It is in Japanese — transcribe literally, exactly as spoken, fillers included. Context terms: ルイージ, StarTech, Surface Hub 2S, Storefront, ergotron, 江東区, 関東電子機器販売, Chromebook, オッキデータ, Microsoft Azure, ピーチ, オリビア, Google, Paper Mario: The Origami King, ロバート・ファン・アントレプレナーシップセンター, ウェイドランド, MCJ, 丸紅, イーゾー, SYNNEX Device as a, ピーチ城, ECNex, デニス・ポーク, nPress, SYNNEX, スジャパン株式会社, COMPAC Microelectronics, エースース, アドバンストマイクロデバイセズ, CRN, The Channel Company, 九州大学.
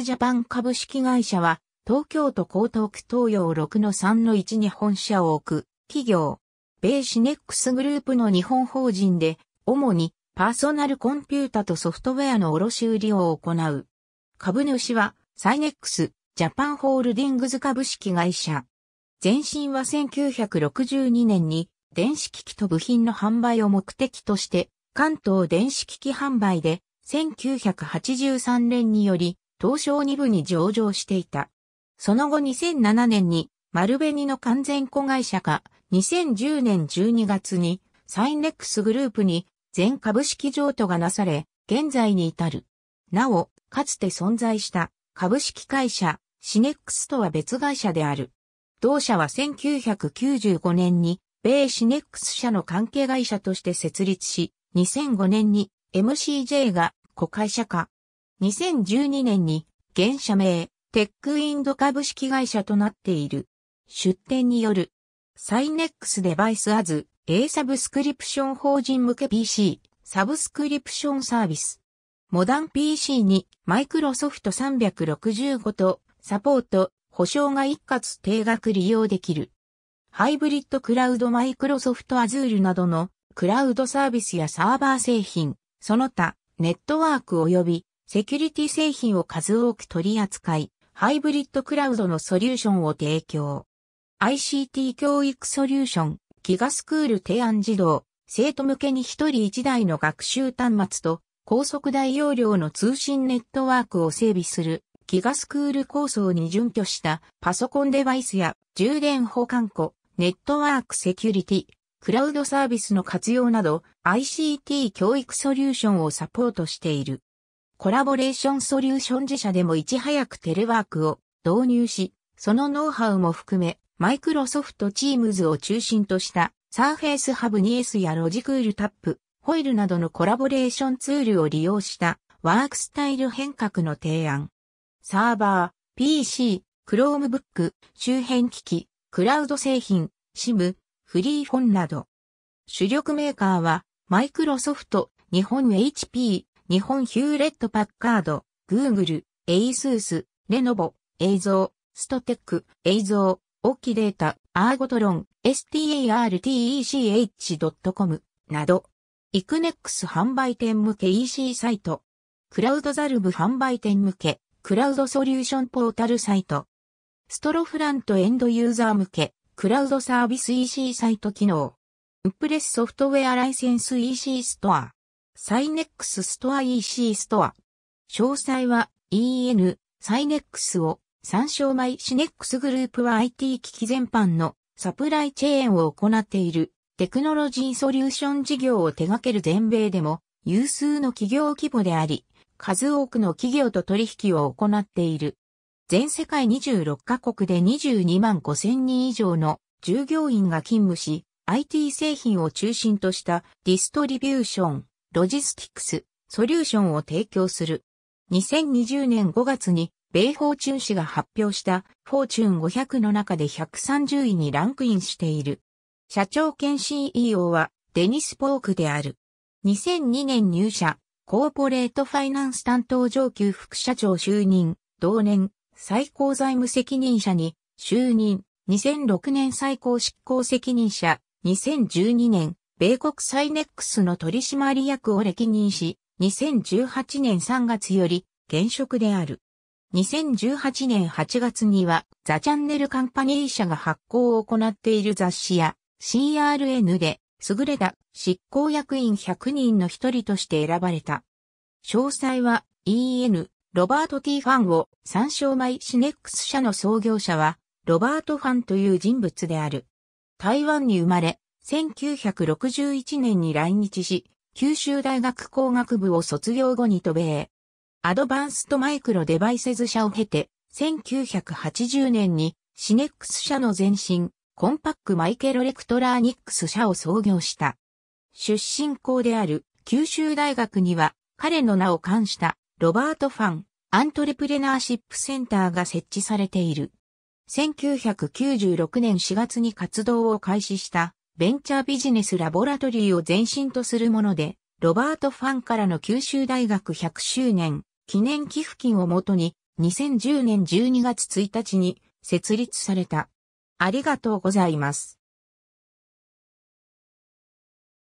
スジャパン株式会社は、東京都江東区東洋 ろくのさんのいち に本社を置く企業。米SYNNEXグループの日本法人で、主にパーソナルコンピュータとソフトウェアの卸売を行う。株主は、SYNNEXジャパンホールディングス株式会社。前身はせんきゅうひゃくろくじゅうにねんに、電子機器と部品の販売を目的として、関東電子機器販売で、せんきゅうひゃくはちじゅうさんねんにより、東証にぶに上場していた。その後にせんななねんに、丸紅の完全子会社が、にせんじゅうねんじゅうにがつに、SYNNEXグループに全株式譲渡がなされ、現在に至る。なお、かつて存在した株式会社、SYNNEXとは別会社である。同社はせんきゅうひゃくきゅうじゅうごねんに、米SYNNEX社の関係会社として設立し、にせんごねんに エムシージェー が子会社化。にせんじゅうにねんに、現社名、テックインド株式会社となっている。出典による。SYNNEX Device as a サブスクリプション法人向け ピーシー サブスクリプションサービス。モダン ピーシー に Microsoft さんびゃくろくじゅうごとサポート保証が一括定額利用できる。ハイブリッドクラウド Microsoft Azure などのクラウドサービスやサーバー製品、その他ネットワーク及びセキュリティ製品を数多く取り扱い、ハイブリッドクラウドのソリューションを提供。アイシーティー 教育ソリューション、ギガスクール提案児童、生徒向けに一人一台の学習端末と高速大容量の通信ネットワークを整備するギガスクール構想に準拠したパソコンデバイスや充電保管庫、ネットワークセキュリティ、クラウドサービスの活用など アイシーティー 教育ソリューションをサポートしている。コラボレーションソリューション自社でもいち早くテレワークを導入し、そのノウハウも含め、マイクロソフト Teams を中心としたSurface Hub ツーエス や Logicool Tap、Hoylu などのコラボレーションツールを利用したワークスタイル変革の提案。サーバー、ピーシー、Chromebook、周辺機器、クラウド製品、シム、フリーフォンなど。主力メーカーはマイクロソフト、日本 エイチピー、日本ヒューレットパッカード、Google、エースース、Lenovo、イーゾー、StarTech、イーゾー、オッキデータ、ergotron、スターテック ドット コム など、イーシーネックス 販売店向け イーシー サイト、CLOUDSolv 販売店向け、クラウドソリューションポータルサイト、Storefront エンドユーザー向け、クラウドサービス イーシー サイト機能、nPress ソフトウェアライセンス イーシー ストア、SYNNEX ストア イーシー ストア。詳細は イーエヌ、SYNNEX を、参照マイSYNNEXグループは アイティー 機器全般のサプライチェーンを行っているテクノロジーソリューション事業を手掛ける全米でも有数の企業規模であり、数多くの企業と取引を行っている。全世界にじゅうろっかこくでにじゅうにまんごせんにん以上の従業員が勤務し、アイティー 製品を中心としたディストリビューション、ロジスティクス、ソリューションを提供する。にせんにじゅうねんごがつに米フォーチュン誌が発表したフォーチュンごひゃくの中でひゃくさんじゅういにランクインしている。社長兼 シーイーオー はデニス・ポークである。にせんにねん入社、コーポレートファイナンス担当上級副社長就任、同年最高財務責任者に就任、にせんろくねん最高執行責任者、にせんじゅうにねん米国SYNNEXの取締役を歴任し、にせんじゅうはちねんさんがつより現職である。にせんじゅうはちねんはちがつには、The Channel Company 社が発行を行っている雑誌や シーアールエヌ で優れた執行役員ひゃくにんの一人として選ばれた。詳細は イーエヌ、ロバート T ファンを参照マイSYNNEX社の創業者は、ロバート・ファンという人物である。台湾に生まれ、せんきゅうひゃくろくじゅういちねんに来日し、九州大学工学部を卒業後に渡米へ。アドバンストマイクロデバイセズ社を経て、せんきゅうひゃくはちじゅうねんにSYNNEX社の前身、COMPAC Microelectronics社を創業した。出身校である九州大学には、彼の名を冠したロバート・ファン・アントレプレナーシップセンターが設置されている。せんきゅうひゃくきゅうじゅうろくねんしがつに活動を開始したベンチャービジネスラボラトリーを前身とするもので、ロバート・ファンからの九州大学ひゃくしゅうねん記念寄付金をもとににせんじゅうねんじゅうにがつついたちに設立された。ありがとうございます。